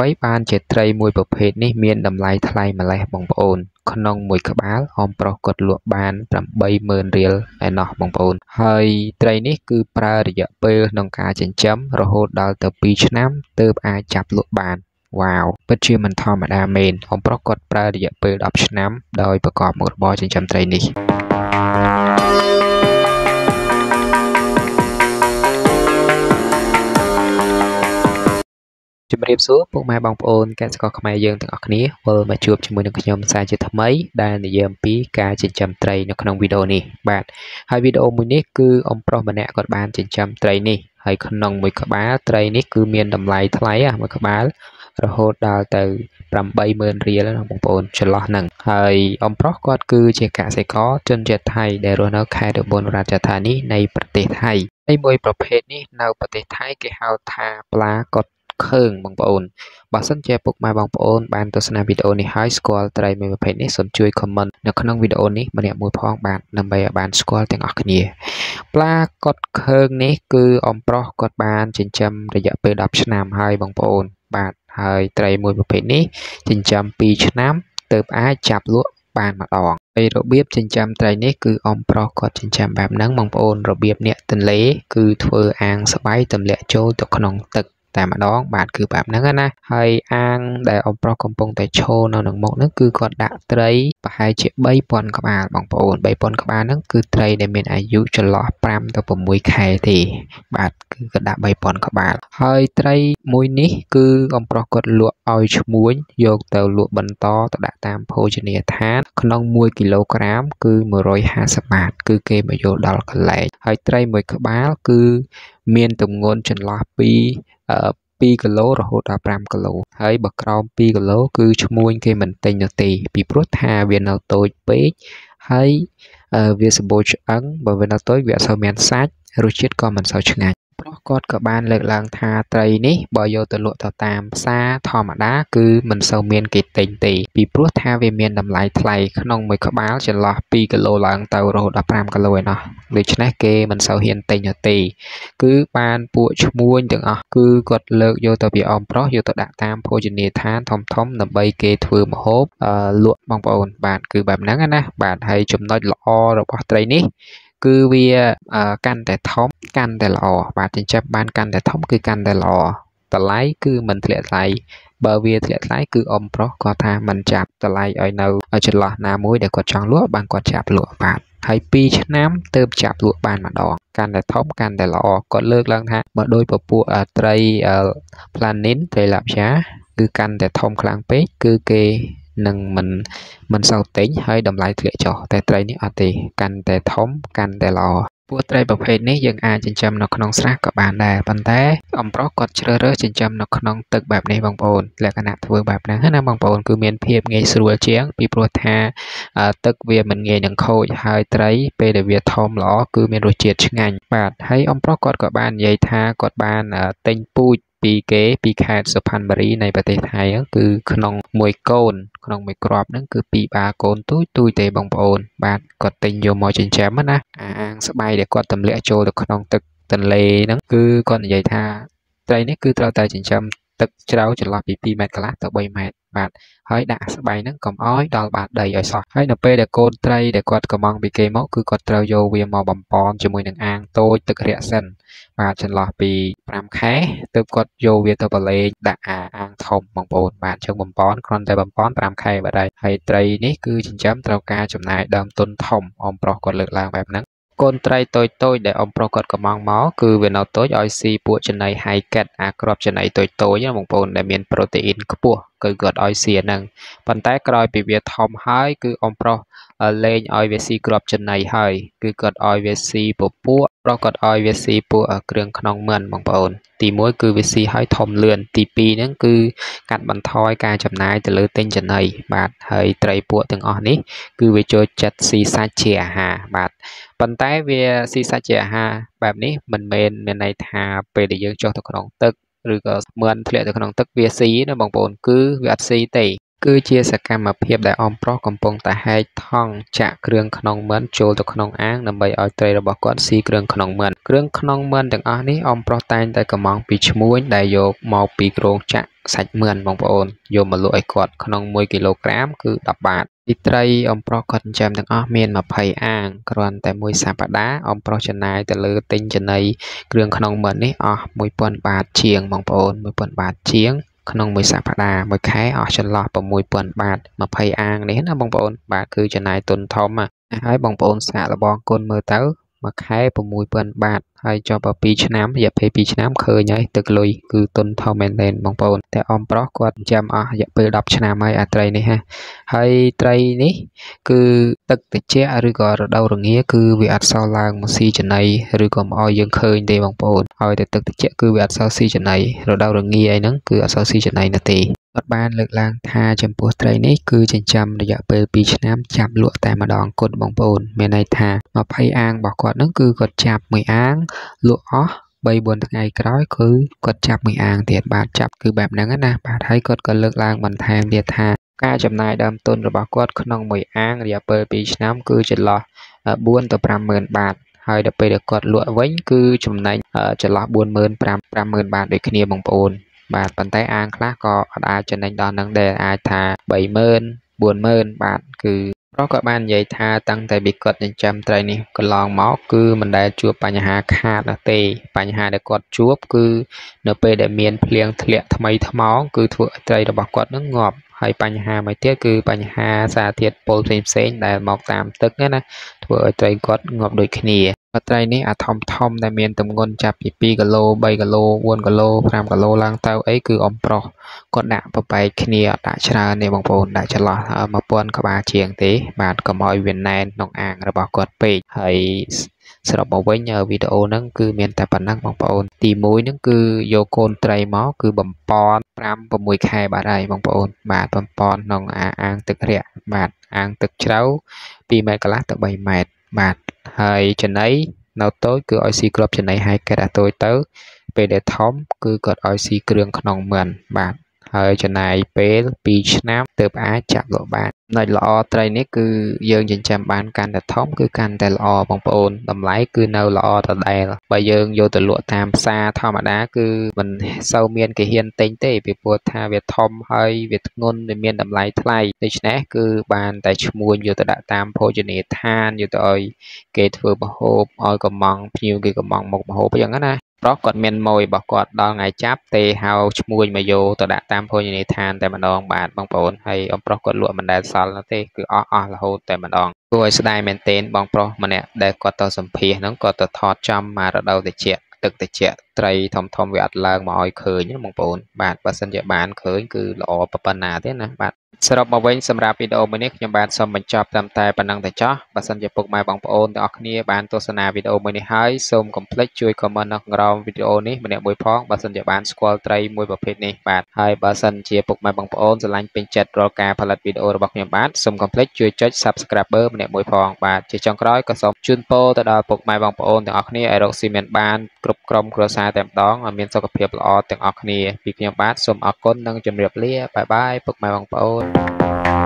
Vậy ban chết trai mùi bập hết ní miền đầm lái thay mà lẹ bằng bồn con nông mùi cá bá om pro cột lụa ban làm bay mờn riêng ai nọ bằng bồn hơi trai ní cứ pra để dập bơ nông cá chén chấm rồi hốt đào từ beach nám từ ai chặt lụa ban wow bất chi mình thò mà đam mê om pro cột pra để dập bơ đập nám đôi bờ cỏ một bò chén chấm trai ní. Chúng mình số bộ máy bằng phone các có máy dương từng ở cái này vừa mà chụp cho mình được nhóm sai chưa thấm mấy đang để dầm pí cá trên chấm tray nó không video này bạn hai video mình nét cứ ông pro mà nè còn bạn trên chấm tray này hay còn nông mười các bá tray nét cứ miền đầm lầy thái à mười các bá rồi hốt đào từ làm bay mơn ria là bằng phone cho lo nặng hay ông pro còn cứ chỉ cả sẽ có chân chẹt hay để rồi nó khai được bồn ra chẹt này này bật hay đây mười bật hết này nào bật hay cái hào thà lá cột khương bằng bồn, bà sẵn che buộc mai bằng bồn, bạn tôi xem video này high school, tại mình phải nét sốn chui comment, nếu không video này mình nhận mùi phong bạn, nằm bay ở bàn school tiếng Anh nhỉ, pla cột khương này cứ om pro cột bàn trên chấm để dạy về đọc nam hai bằng bồn, bạn hai tại mùi phải nét trên chấm pi nam từ ai chạp lụa bàn mặt đỏ. Rồi biết trên trăm trai nét cứ ông pro cột trên trăm bám nắng bằng bồn, rồi biết nét tình lễ cứ thưa ăn sờ bay tầm lệ trôi từ con tực tại mà đó bạn cứ bám nắng á hay ăn để ông pro công pong tại show nó được một nước cứ còn đã tray và hai chiếc bay pon các bạn bằng pon bay pon các bạn nó cứ tray để mình ai dụ cho lọ pram tao bấm mũi khay thì bạn cứ còn đã bay pon các bạn hơi tray mũi ní cứ ông pro cột lụa oi muối dọc tàu lụa bẩn to tao đã tam phô cho nia thán con muối kg cứ 120 cứ kê mà vô đào còn lại hơi tray mười các bạn cứ miền tùng ngôn trên lọ pi 2 kg rồi hốt 5 kg hay bậc crom 2 kg cứ mua cái mình tên nó tì bị prot hà viên nào tối bé hay viên sầu bột ấn bởi vì nó tối vẽ sầu men sát rồi chết con mình sầu chừng ngày con các bạn lệ lang tha tây ní bỏ vô từ lụa thảo tam xa thò mà đá cứ mình sầu men kịch tình tì bị prot hà về men làm lại thay không mới có báo trên lọ 2 kg lang tàu rồi hốt 5 kg nó để cho nét kê mình sầu hiện tình nó tì cứ ban buộc mua những à cứ cột lợn vô tàu bị om pro vô tàu đạn tam phô trên nề than thom thom nằm bay kê thừa một hốp lụa bằng bồn bạn cứ bám nắng anh á bạn hay chụm nói lọ rồi bỏ tây ní cứ vì căn để thống căn để lò và trên chấp ban căn để thống cứ căn để lò tờ lái cứ mình thiệt lại bờ vía thiệt lái cứ om pro có tha mình chạp tờ lái ở đâu ở trên lò na muối để có tròn lúa bằng có chạp lụa bạn hay pi nám tôm chạp lụa bàn mà đỏ căn để thống căn để lò có lơ lăng ha mà đôi bộ bùa tray planin tray làm giá cứ căn để thống kháng pé cứ kê nâng mình sau tính hơi đồng lại thuê cho tại tây ní ở thì căn tại thống căn tại lò bữa tây bậc hệ ní dân ai trên trăm nó không sát các bạn đà bàn té ông pro cột chơi rớt trên trăm nó không tự bạp này bằng bồn là cái nạp vừa bạp nắng hết năm bằng bồn cứ miền phèm nghe sủa chén bị pro tha tức về mình nghe những khôi hơi tây p để việt thom lỏ cứ miền rồi triệt ngành bạn thấy ông pro cột các bạn dây tha cột bàn tinh pui pi kế pi khai số pan bari này và tây thái cứ nong mùi cồn nong mùi crop nó cứ pi ba cồn túi tê bằng bồn bạn có tình vô môi trên chém mất á ăn sắp bay để có tầm lẽ trôi được nong tực tần lê nó cứ con vậy tha tây nó cứ trao tay trên chém tực trao chỉ là pi mệt class tàu bay mệt bạn hãy đã sắp bay nó cầm ói đo bạn đầy ở sọt hãy nộp p để cồn tây để có cầm mong bị kê máu cứ có trao vô vi màu bầm pon cho mùi nương ăn tôi tực rẻ sần và chân lọt bị làm khé từ cột vô việt tàu lê đã ăn thòng bằng bồn bạn trong bầm bón con tay bầm bón làm khay vào đây hay tây nít cứ chín chấm trao ca chấm này đâm tôn thòng ông pro còn lực làm bẹp nắng con trai tôi để ông pro cột có mong máu cứ về nó tối oi si bùa trên này hay kẹt crop trên này tôi nhá bằng bồn để miền protein của bùa cứ gọt oi si nâng bàn tay coi bị việt thòng hai cứ ông pro lên oi về si crop trên này hay cứ gọt oi về si bùa bùa pro cột oi về si bùa ở trường non mượn bằng bồn thì mỗi cứ về si hơi thòng lượn thì pi nó cứ cắt bàn thoi ca chấm này từ lưỡi tinh trên này bạn hơi trai bùa từng on ấy cứ về chơi chặt si sa chè hà bạn bàn tay về si sa chè hà bạn ấy mình miền này thà về để dưỡng cho thực nông tức rồi mượn thiệt thực nông tức về si nó bằng bồn cứ về si tỷ cứ chia sẻ cam mà phê đại ông pro cầm bông tại hai thong chạ kêu khăn mền trôi từ khăn áng nằm bay ở tây là bảo con si kêu khăn mền đằng anh ấy ông pro tay tại cầm móng bị muối đại vô màu bị rong chạ sạch mền mong bồn vô mà lội cọt khăn 10 kg cứ đập bạt đi tây ông pro con chạm đằng anh miền mà phơi áng còn tại môi sạp đá ông pro chân này tại lư tinh chân này kêu khăn mền ấy ở môi bồn bạt chieng mong bồn môi bồn bạt chieng nông mới sạp đà mới khai ở chân lọp và mùi buồn bạt mà phây an đến là bong bồn bà cứ chân này tuần thom mà hãy bong bồn xạ là bong côn mơ tớ mà khai và mùi buồn bạt hay cho bà pi chân nám dẹp hay pi chân nám khơi nhảy tực lùi cứ tuần thom men lên bong bồn theo ông pro quạt chạm ở dẹp bê đập chân nám hay ở tây này ha hay tây này cứ tực tịch che rồi gọi đâu rồi nghĩa cứ việc sau làng một si chân này rồi còn oi dương khơi để bong bồn oi để tực tịch che cứ việc sau si chân này rồi đâu rồi nghĩa ấy nắng cứ ở sau si chân này là tì các bạn lực lang tha chấm bùa tây này cứ chân chăm để dẹp bê pi chân nám chạm lụa tại mà đòn cột bong bồn men này tha mà phây an bảo quạt nắng cứ quạt chạm 10 áng lụa bay buồn ngày cõi cứ cột chạp 10 áng thiệt bà chạp cứ bẹp nắng á nè bà thấy cột còn lực lang mình thang thiệt thà ca chậm này đâm tôn rồi bà cột khăn ông 10 áng thì bơi bị nám cứ chật lò buôn từ 50,000 baht hay đập bơi được cột lụa vén cứ chậm này chật lò 40,000 baht để kia bằng bồn bà bàn tay áng khác có ai cho nên đòn nắng đè ai thà 70,000 baht cứ đó các bạn vậy tha tăng tại bị cột những trăm tây này còn lòng máu cứ mình đã chua bà nhà hà khát là tê bà nhà hà để cột chuốc cứ np để miền liền thiện tham ấy tham máu cứ thua tây là bảo cột nước ngọt hay bà nhà hà mấy tiết cứ bà nhà hà xa thiệt bồn thêm xén để mọc tạm tức nữa nè thua tây cột ngọt đôi khi nè ở tây này à thom thom tại miền tầm ngôn chạp chỉ 2 kg 3 kg 4 kg 5 kg lang tao ấy cứ ông pro cột đạm và bài khi nè đã chả nè bằng bồn đã chả lọ mà bồn các bà chieng thế bạn có mọi viên nền nông ảng là bảo cột pê hay sẽ đọc bảo với nhờ video nâng cư miền tại bản năng bằng bồn thì mối nâng cư vô côn tây mó cư bầm pon 5 và 10 khai bà đây bằng bồn bà bầm pon nông ảng thực rẻ bạn ảng thực cháu vì mày cả lát tao 7 mét bạn hay chân ấy nào tối cứ oxy club chân ấy hay cái đã tôi tới về để thóm cứ cột oxy kêu khăn mền bạn hơi chân này bé bị snap từ á chạm lộ bạn nơi lọ tây này cứ dương trên chạm bàn can để thóm cứ can tại lọ bằng bồn đầm lái cứ nâu lọ tại đây là bây giờ vô từ lụa tam xa thao mà đá cứ mình sau miền cái hiên tinh tế về buộc tha về thom hơi về ngôn về miền đầm lái thay đây nè cứ bàn tại muôn vô từ đại tam phô chân này than vô tới kể thừa một hộp oi còn mỏng nhiều cái còn mỏng một hộp bây giờ nè đó còn men môi bảo quạt đo ngày cháp tê hào mùi mà vô tờ đã tam phôi như này than tại mình đòn bạn bằng bồn hay ông pro còn lụa mình đã xóa nó tê cứ là hô tại mình đòn tôi sẽ đai men tên bằng pro mà nè để quạt tờ sầm phì nó còn tờ thọt trăm mà ở đâu để chẹt tức để chẹt tây thòng thòng về làng mà oi khơi nhé bằng bồn bạn và sân địa bàn khơi cứ lọ papana thế nè bạn sau đó bảo vệ xem ra video mới nhất nhóm bạn xong mình chọn làm tài bản năng để cho và xem chụp mai bằng ôn đó kia bạn tôi sẽ làm video mới này hãy xong complete chui comment nâng rau video này mình đã bồi phong và xem chụp bạn scroll tray môi và pet này bạn hai bà xem chia chụp mai bằng ôn sẽ lanh pin chat rồi cả phần video bọc nhóm bạn xong complete chui chat subscriber mình đã bồi phong và chỉ trong cái có xong chuyên po từ đó chụp mai bằng ôn đó kia aerosement ban group crom crossa tạm đó mà miền sau gặp việc lo từ đó kia việc nhóm bạn xong ở con nâng chấm riệp lia bye bye chụp mai bằng ôn Thank you.